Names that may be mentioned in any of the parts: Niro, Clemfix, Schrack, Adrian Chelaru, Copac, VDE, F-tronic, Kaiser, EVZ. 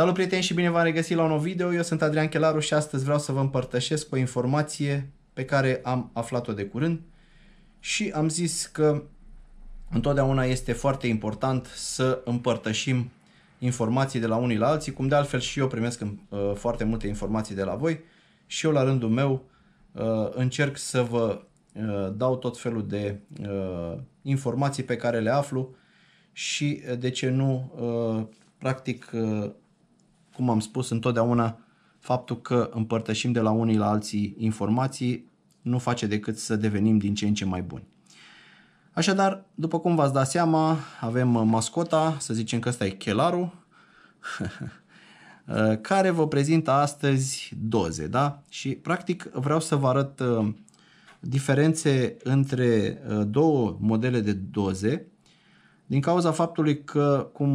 Salut prieteni și bine v-am regăsit la un nou video, eu sunt Adrian Chelaru și astăzi vreau să vă împărtășesc o informație pe care am aflat-o de curând și am zis că întotdeauna este foarte important să împărtășim informații de la unii la alții, cum de altfel și eu primesc foarte multe informații de la voi și eu la rândul meu încerc să vă dau tot felul de informații pe care le aflu și de ce nu, practic, cum am spus întotdeauna, faptul că împărtășim de la unii la alții informații nu face decât să devenim din ce în ce mai buni. Așadar, după cum v-ați dat seama, avem mascota, să zicem că ăsta e Chelaru, care vă prezintă astăzi doze, da? Și practic vreau să vă arăt diferențe între două modele de doze, din cauza faptului că, cum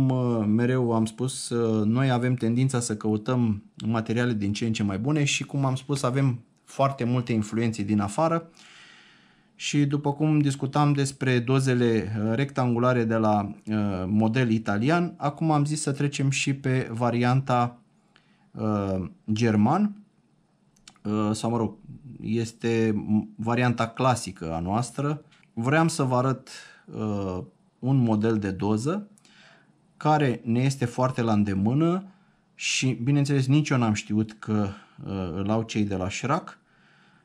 mereu am spus, noi avem tendința să căutăm materiale din ce în ce mai bune și, cum am spus, avem foarte multe influențe din afară și, după cum discutam despre dozele rectangulare de la model italian, acum am zis să trecem și pe varianta german, sau mă rog, este varianta clasică a noastră. Vreau să vă arăt un model de doză care ne este foarte la îndemână și, bineînțeles, nici eu n-am știut că îl au cei de la Schrack,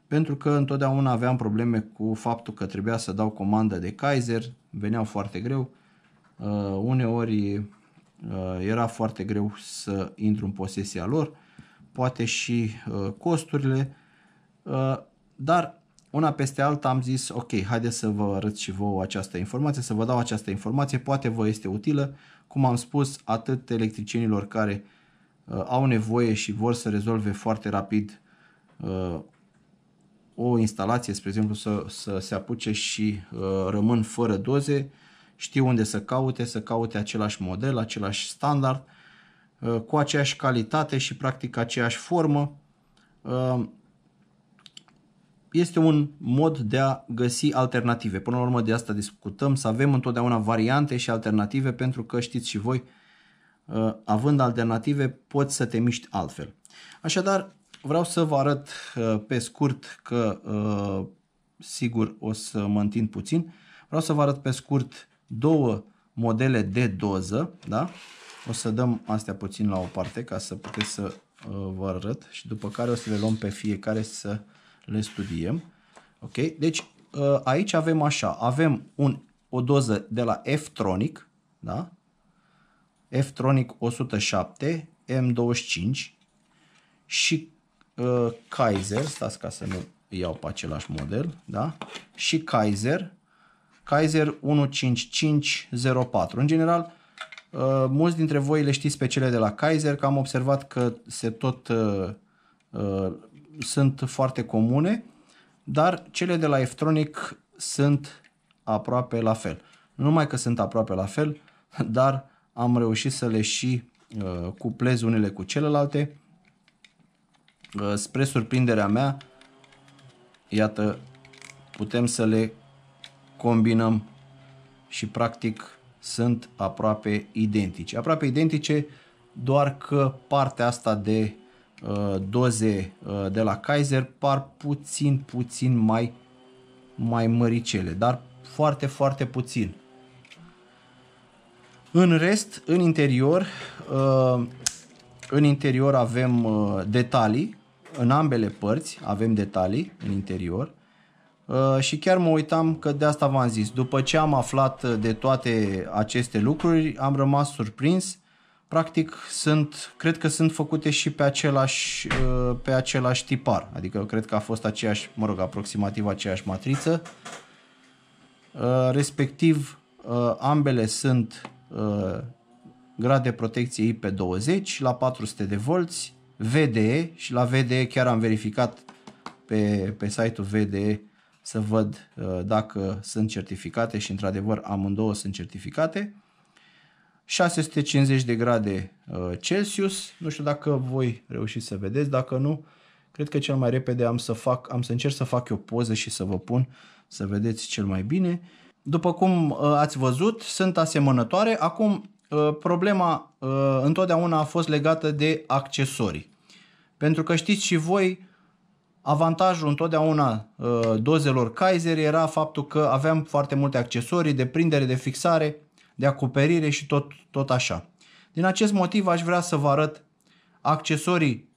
pentru că întotdeauna aveam probleme cu faptul că trebuia să dau comandă de Kaiser, veneau foarte greu, uneori era foarte greu să intru în posesia lor, poate și costurile, dar una peste alta am zis, ok, haideți să vă arăt și vouă această informație, să vă dau această informație, poate vă este utilă, cum am spus, atât electricienilor care au nevoie și vor să rezolve foarte rapid o instalație, spre exemplu, să se apuce și rămân fără doze, știu unde să caute același model, același standard, cu aceeași calitate și practic aceeași formă. Este un mod de a găsi alternative. Până la urmă de asta discutăm, să avem întotdeauna variante și alternative, pentru că știți și voi, având alternative, poți să te miști altfel. Așadar, vreau să vă arăt pe scurt că, sigur, o să mă întind puțin, vreau să vă arăt pe scurt două modele de doză, da? O să dăm astea puțin la o parte ca să puteți să vă arăt și după care o să le luăm pe fiecare să le studiem. Ok, deci aici avem așa, avem o doză de la F-tronic, da? F-tronic 107, M25 și Kaiser, stați ca să nu iau pe același model, da? Și Kaiser 15504. În general, mulți dintre voi le știți pe cele de la Kaiser, că am observat că se tot sunt foarte comune, dar cele de la F-tronic sunt aproape la fel. Nu numai că sunt aproape la fel, dar am reușit să le și cuplez unele cu celelalte. Spre surprinderea mea, iată, putem să le combinăm și practic sunt aproape identice. Aproape identice, doar că partea asta de doze de la Kaiser par puțin mai măricele, dar foarte puțin. În rest, în interior avem detalii, în ambele părți avem detalii în interior și chiar mă uitam, că de asta v-am zis, după ce am aflat de toate aceste lucruri am rămas surprins. Practic cred că sunt făcute și pe același tipar, adică cred că a fost aceeași, mă rog, aproximativ aceeași matriță, respectiv ambele sunt grad de protecție IP20 la 400 de volți, VDE, și la VDE chiar am verificat pe site-ul VDE să văd dacă sunt certificate și într-adevăr amândouă sunt certificate. 650 de grade Celsius, nu știu dacă voi reuși să vedeți, dacă nu, cred că cel mai repede am să încerc să fac eu poză și să vă pun să vedeți cel mai bine. După cum ați văzut, sunt asemănătoare. Acum problema întotdeauna a fost legată de accesorii. Pentru că știți și voi, avantajul întotdeauna dozelor Kaiser era faptul că aveam foarte multe accesorii de prindere, de fixare, de acoperire și tot așa. Din acest motiv aș vrea să vă arăt accesorii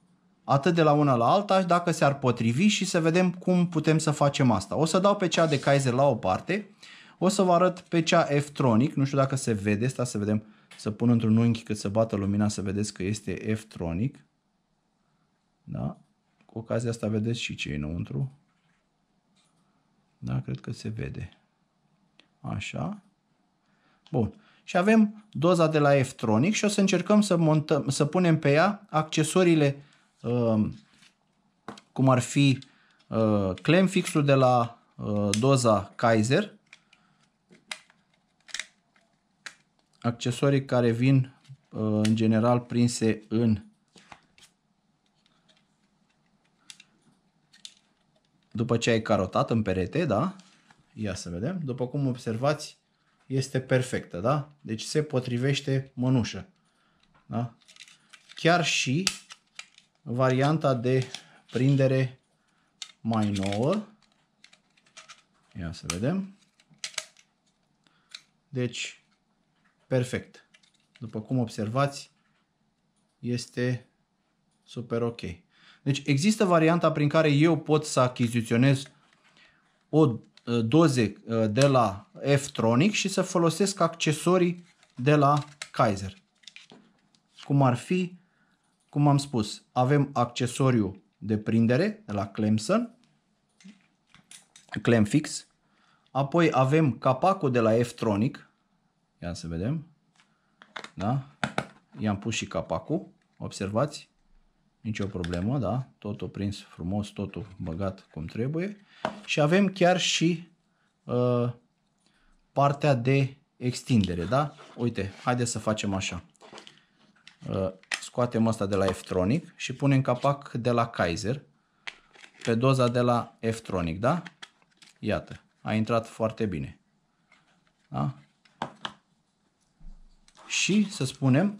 atât de la una la alta, dacă s-ar potrivi, și să vedem cum putem să facem asta. O să dau pe cea de Kaiser la o parte, o să vă arăt pe cea F-tronic, nu știu dacă se vede, stai să vedem, să pun într-un unghi cât să bată lumina să vedeți că este F-tronic. Da? Cu ocazia asta vedeți și ce e înăuntru. Da, cred că se vede. Așa. Bun. Și avem doza de la F-tronic și o să încercăm să punem pe ea accesoriile cum ar fi Clemfix-ul de la doza Kaiser, accesorii care vin în general prinse în, după ce ai carotat în perete, da? Ia să vedem, după cum observați este perfectă, da? Deci se potrivește mănușă, da? Chiar și varianta de prindere mai nouă. Ia să vedem. Deci perfect. După cum observați, este super ok. Deci există varianta prin care eu pot să achiziționez o doze de la F-tronic și să folosesc accesorii de la Kaiser. Cum ar fi, cum am spus, avem accesoriu de prindere de la Clemfix, apoi avem capacul de la F-tronic. Ia să vedem. Da? I-am pus și capacul. Observați? Nicio problemă, da? Totul prins frumos, totul băgat cum trebuie. Și avem chiar și partea de extindere, da? Uite, haideți să facem așa. Scoatem asta de la F-tronic și punem capac de la Kaiser pe doza de la F-tronic, da? Iată, a intrat foarte bine. Da? Și, să spunem,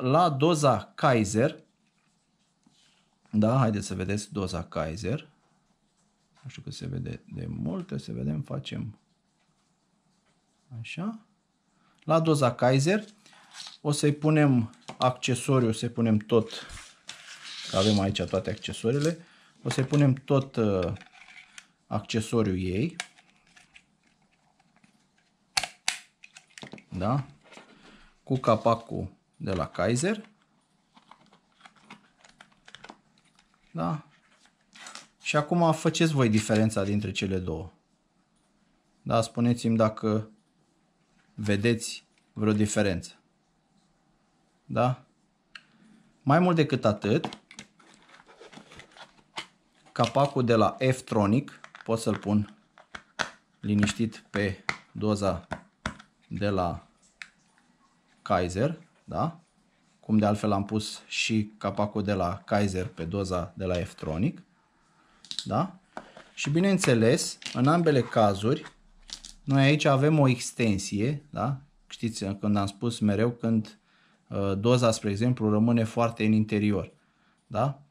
la doza Kaiser, da, haideți să vedeți doza Kaiser, nu știu că se vede de multe, să vedem, facem așa, la doza Kaiser o să-i punem accesoriu, o să-i punem tot, că avem aici toate accesoriile, o să-i punem tot accesoriul ei, da, cu capacul de la Kaiser, da? Și acum faceți voi diferența dintre cele două. Da, spuneți-mi dacă vedeți vreo diferență. Da? Mai mult decât atât, capacul de la F-tronic pot să-l pun liniștit pe doza de la Kaiser, da? Cum de altfel am pus și capacul de la Kaiser pe doza de la F-tronic, da? Și bineînțeles, în ambele cazuri, noi aici avem o extensie, da? Știți, când am spus mereu, când doza, spre exemplu, rămâne foarte în interior, da?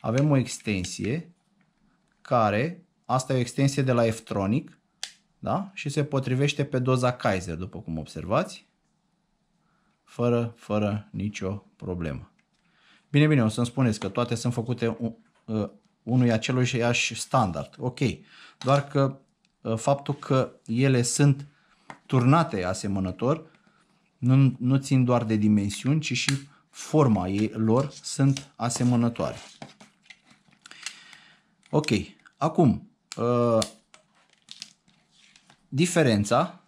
Avem o extensie care, asta e o extensie de la F-tronic, da? Și se potrivește pe doza Kaiser, după cum observați. Fără nicio problemă. Bine, bine, o să-mi spuneți că toate sunt făcute unui aceluiași standard. Ok, doar că faptul că ele sunt turnate asemănător nu țin doar de dimensiuni, ci și forma ei lor sunt asemănătoare. Ok, acum diferența,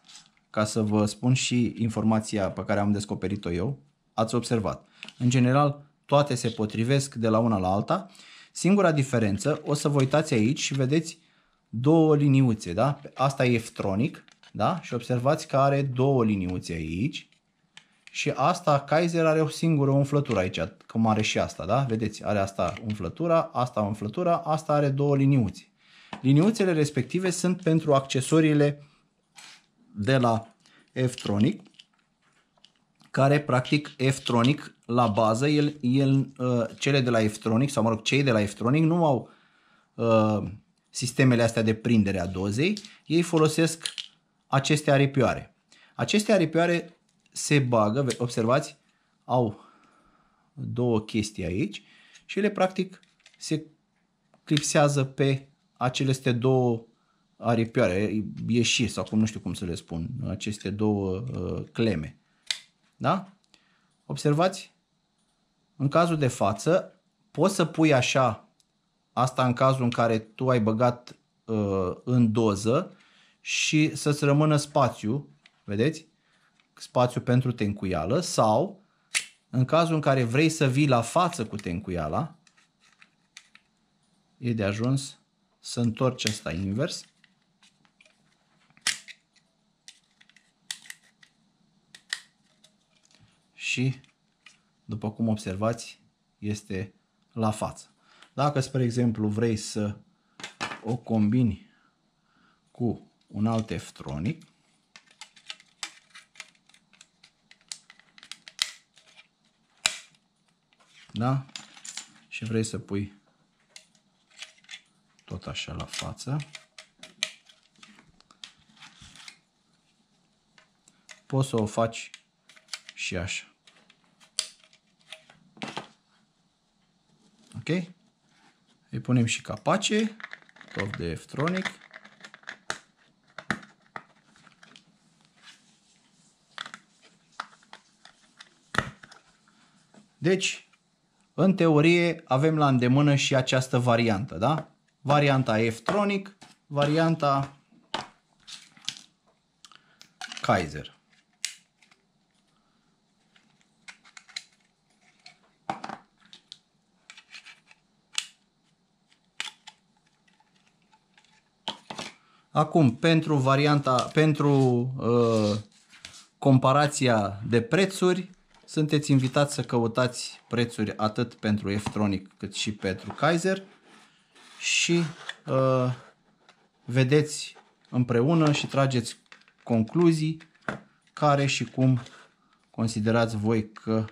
ca să vă spun și informația pe care am descoperit-o eu, ați observat. În general, toate se potrivesc de la una la alta. Singura diferență, o să vă uitați aici și vedeți două liniuțe, da? Asta e F-tronic, da? Și observați că are două liniuțe aici. Și asta, Kaiser, are o singură umflătură aici, cum are și asta, da? Vedeți, are asta umflătura, asta umflătura, asta are două liniuțe. Liniuțele respective sunt pentru accesoriile de la F-tronic care practic F-tronic la bază, cele de la F-tronic, sau mă rog, cei de la F-tronic nu au sistemele astea de prindere a dozei, ei folosesc aceste aripioare. Aceste aripioare se bagă, observați, au două chestii aici și ele practic se clipsează pe aceste două aripioare, ieșiri sau cum, nu știu cum să le spun, aceste două cleme. Da? Observați? În cazul de față poți să pui așa, asta în cazul în care tu ai băgat în doză și să-ți rămână spațiu, vedeți? Spațiu pentru tencuială, sau în cazul în care vrei să vii la față cu tencuiala, e de ajuns să întorci asta invers. Și, după cum observați, este la față. Dacă, spre exemplu, vrei să o combini cu un alt F-tronic, da? Și vrei să pui tot așa la față, poți să o faci și așa. Ok? Îi punem și capace, tot de F-tronic. Deci, în teorie, avem la îndemână și această variantă, da? Varianta F-tronic, varianta Kaiser. Acum, pentru varianta, comparația de prețuri, sunteți invitați să căutați prețuri atât pentru F-tronic cât și pentru Kaiser. Și vedeți împreună și trageți concluzii care și cum considerați voi că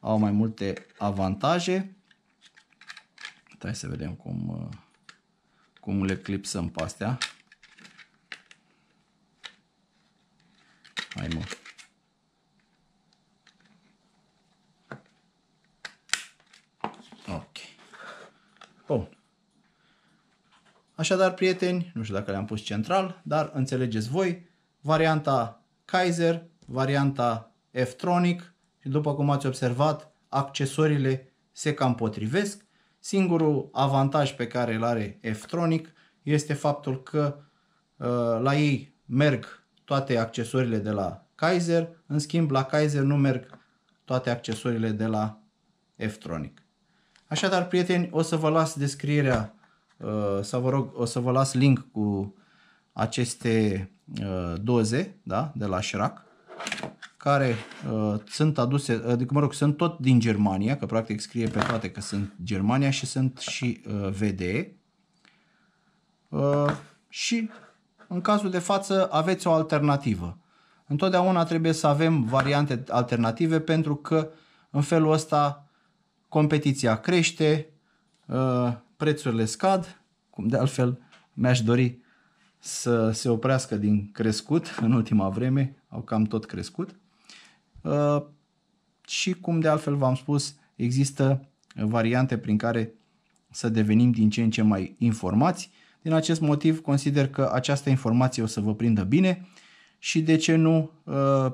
au mai multe avantaje. Hai să vedem cum le clipsăm pe astea. Hai mă. Ok. Bun. Așadar, prieteni, nu știu dacă le-am pus central, dar înțelegeți voi, varianta Kaiser, varianta F-tronic și, după cum ați observat, accesoriile se cam potrivesc. Singurul avantaj pe care îl are F-tronic este faptul că la ei merg toate accesoriile de la Kaiser, în schimb la Kaiser nu merg toate accesoriile de la F-tronic. Așadar, prieteni, o să vă las descrierea sau vă rog, o să vă las link cu aceste doze, da, de la Schrack, care sunt aduse, adică mă rog, sunt tot din Germania, că practic scrie pe toate că sunt Germania și sunt și VDE. Și în cazul de față aveți o alternativă. Întotdeauna trebuie să avem variante alternative, pentru că în felul ăsta competiția crește, prețurile scad, cum de altfel mi-aș dori să se oprească din crescut în ultima vreme, au cam tot crescut. Și cum de altfel v-am spus, există variante prin care să devenim din ce în ce mai informați. Din acest motiv consider că această informație o să vă prindă bine și de ce nu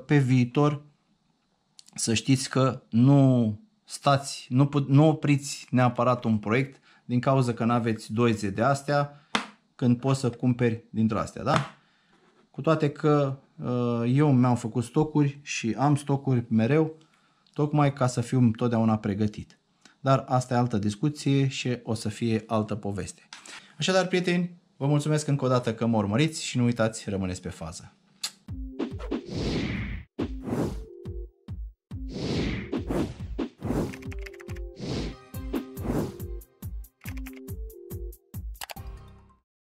pe viitor să știți că nu opriți neapărat un proiect din cauza că nu aveți doze de astea, când poți să cumperi dintre astea, da? Cu toate că eu mi-am făcut stocuri și am stocuri mereu, tocmai ca să fiu întotdeauna pregătit. Dar asta e altă discuție și o să fie altă poveste. Așadar, prieteni, vă mulțumesc încă o dată că mă urmăriți și nu uitați, rămâneți pe fază.